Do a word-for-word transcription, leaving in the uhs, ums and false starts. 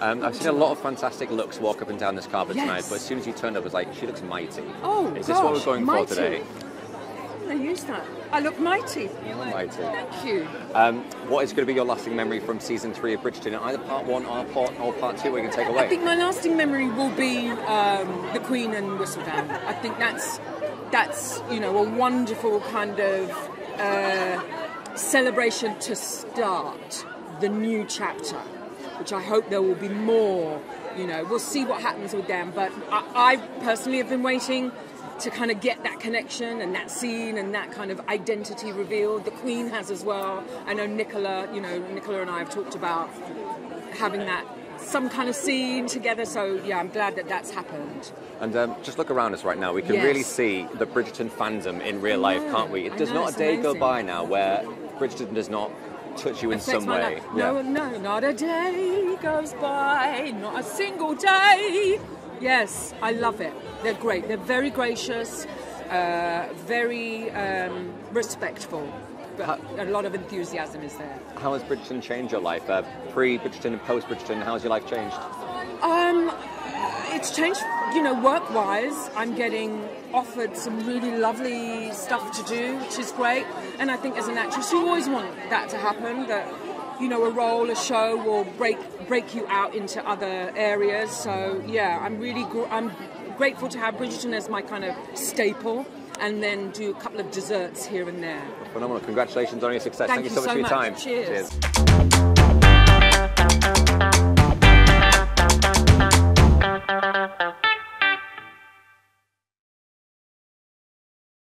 Um, I've seen a lot of fantastic looks walk up and down this carpet yes. tonight, but as soon as you turned up, it was like, she looks mighty. Oh, Is this gosh, what we're going mighty. for today? I use that. I look mighty. You look mighty. Thank you. Um, what is going to be your lasting memory from season three of Bridgerton? Either part one or part, or part two, we can take away. I think my lasting memory will be um, the Queen and Whistledown. I think that's, that's you know, a wonderful kind of uh, celebration to start the new chapter, which I hope there will be more. You know, we'll see what happens with them. But I, I personally have been waiting to kind of get that connection and that scene and that kind of identity revealed. The Queen has as well. I know Nicola, you know, Nicola and I have talked about having that, some kind of scene together. So, yeah, I'm glad that that's happened. And um, just look around us right now. We can yes. really see the Bridgerton fandom in real life, can't we? It does know, not a day amazing. go by now where Bridgerton does not touch you in some way. No, yeah. no, not a day goes by, not a single day. Yes, I love it. They're great. They're very gracious, uh, very um, respectful, but a lot of enthusiasm is there. How has Bridgerton changed your life? Uh, Pre-Bridgerton and post-Bridgerton, how's your life changed? Um, it's changed, you know, work-wise. I'm getting offered some really lovely stuff to do, which is great. And I think as an actress, you always want that to happen, that, you know, a role, a show will break break you out into other areas. So, yeah, I'm really gr I'm grateful to have Bridgerton as my kind of staple, and then do a couple of desserts here and there. Phenomenal. Congratulations on your success. Thank, Thank you so much for your time. Cheers. Cheers.